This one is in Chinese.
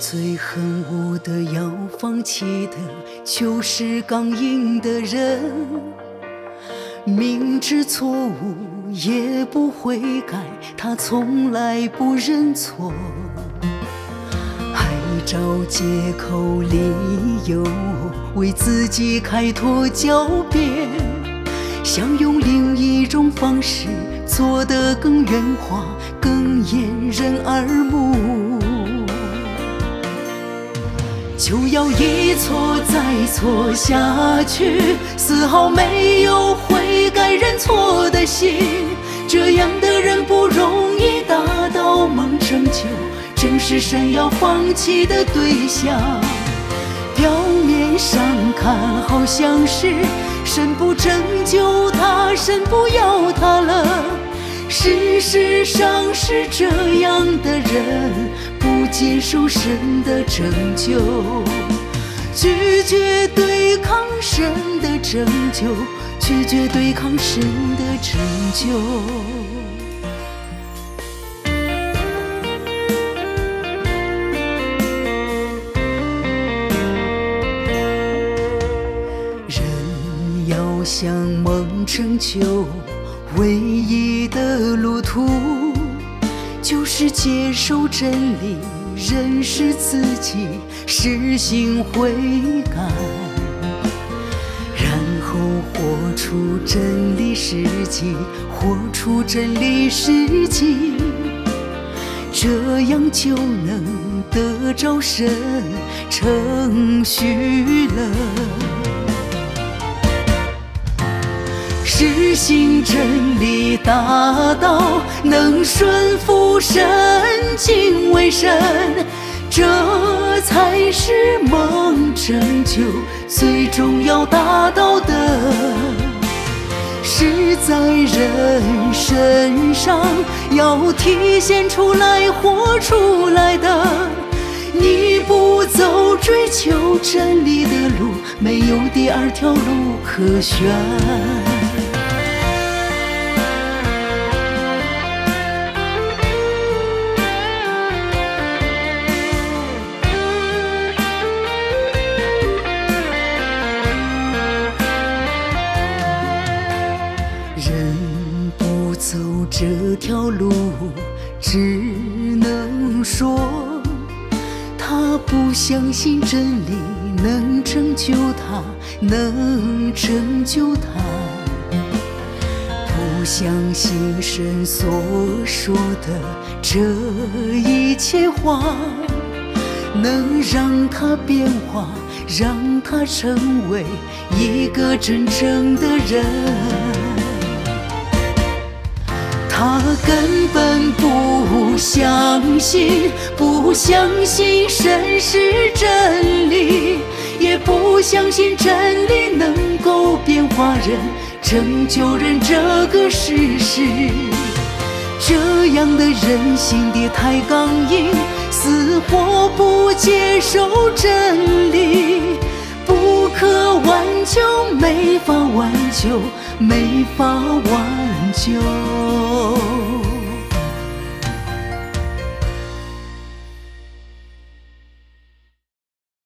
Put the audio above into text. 最恨我的要放弃的，就是刚硬的人。明知错误也不悔改，他从来不认错，还找借口理由为自己开脱狡辩，想用另一种方式做得更圆滑，更掩人耳目。 就要一错再错下去，丝毫没有悔改认错的心。这样的人不容易达到蒙拯救，正是神要放弃的对象。表面上看好像是神不拯救他，神不要他了。事实上是这样的人。 接受神的拯救，拒绝对抗神的拯救，拒绝对抗神的拯救。 人要向蒙拯救，唯一的路途。 就是接受真理，认识自己，实行悔改，然后活出真理实际，活出真理实际，这样就能得着神承许了。 实行真理大道，能顺服神，敬畏神，这才是蒙拯救最终要达到的。是在人身上要体现出来、活出来的。你不走追求真理的路，没有第二条路可选。 这条路只能说，他不相信真理能拯救他，能拯救他。不相信神所说的这一切话，能让他变化，让他成为一个真正的人。 他根本不相信，不相信神是真理，也不相信真理能够变化人、拯救人这个事实。这样的人心地太刚硬，死活不接受真理，不可挽救，没法挽救，没法挽救。